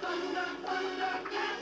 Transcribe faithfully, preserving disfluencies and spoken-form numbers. thunder, thunder, thunder.